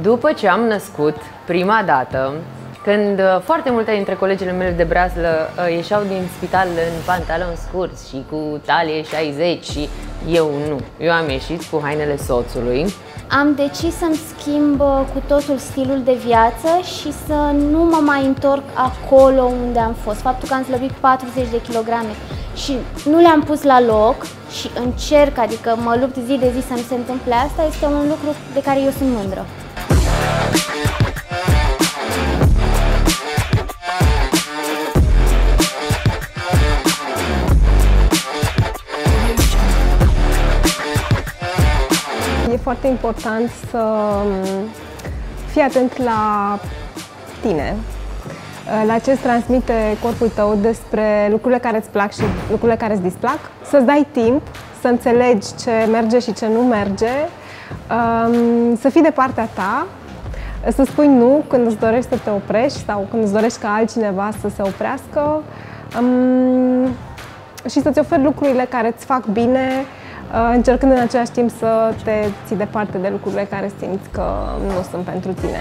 După ce am născut prima dată, când foarte multe dintre colegele mele de breazlă ieșeau din spital în pantaloni scurți și cu talie 60 și eu nu, eu am ieșit cu hainele soțului. Am decis să-mi schimb cu totul stilul de viață și să nu mă mai întorc acolo unde am fost. Faptul că am slăbit 40 de kilograme și nu le-am pus la loc și încerc, adică mă lupt zi de zi să nu se întâmple asta, este un lucru de care eu sunt mândră. E foarte important să fii atent la tine, la ce îți transmite corpul tău despre lucrurile care îți plac și lucrurile care îți displac, să-ți dai timp, să înțelegi ce merge și ce nu merge, să fii de partea ta, să spui nu când îți dorești să te oprești sau când îți dorești ca altcineva să se oprească și să-ți oferi lucrurile care îți fac bine, încercând în același timp să te ții departe de lucrurile care simți că nu sunt pentru tine.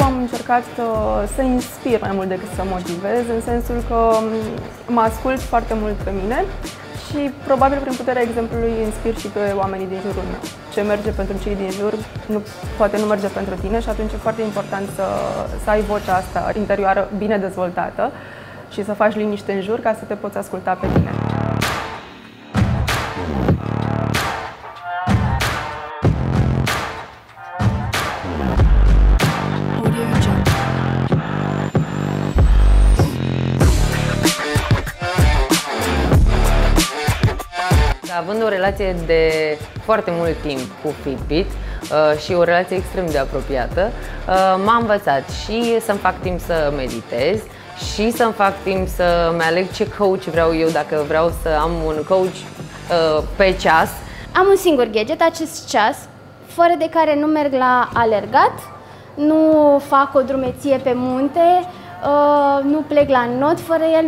Eu am încercat să inspir mai mult decât să motivez, în sensul că mă ascult foarte mult pe mine și probabil prin puterea exemplului inspir și pe oamenii din jurul meu. Ce merge pentru cei din jur, poate nu merge pentru tine și atunci e foarte important să ai vocea asta interioară bine dezvoltată și să faci liniște în jur ca să te poți asculta pe tine. Având o relație de foarte mult timp cu Fitbit și o relație extrem de apropiată, m-a învățat și să-mi fac timp să meditez, și să-mi fac timp să-mi aleg ce coach vreau eu, dacă vreau să am un coach pe ceas. Am un singur gadget, acest ceas, fără de care nu merg la alergat, nu fac o drumeție pe munte, nu plec la not fără el,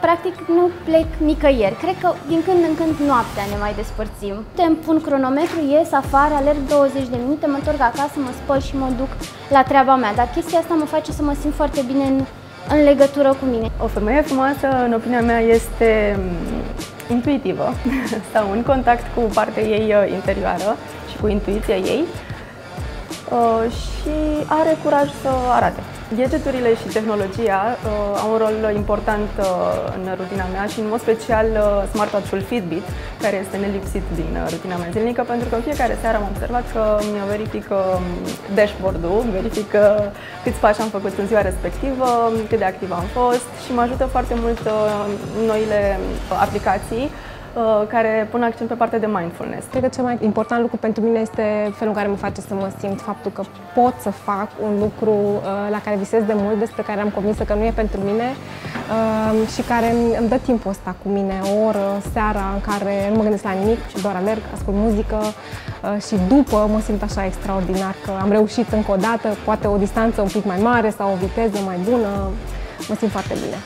practic nu plec nicăieri. Cred că din când în când noaptea ne mai despărțim. Îmi pun cronometru, ies afară, alerg 20 de minute, mă întorc acasă, mă spăl și mă duc la treaba mea. Dar chestia asta mă face să mă simt foarte bine în legătură cu mine. O femeie frumoasă, în opinia mea, este intuitivă sau în contact cu partea ei interioară și cu intuiția ei și are curaj să arate. Gadgeturile și tehnologia au un rol important în rutina mea și în mod special smartwatch-ul Fitbit, care este nelipsit din rutina mea zilnică, pentru că în fiecare seară am observat că îmi verifică dashboard-ul, verifică câți pași am făcut în ziua respectivă, cât de activ am fost și mă ajută foarte mult noile aplicații care pun accent pe partea de mindfulness. Cred că cel mai important lucru pentru mine este felul în care mă face să mă simt, faptul că pot să fac un lucru la care visez de mult, despre care am convinsă că nu e pentru mine și care îmi dă timpul ăsta cu mine, o oră, seara, în care nu mă gândesc la nimic, ci doar alerg, ascult muzică și după mă simt așa extraordinar că am reușit încă o dată, poate o distanță un pic mai mare sau o viteză mai bună, mă simt foarte bine.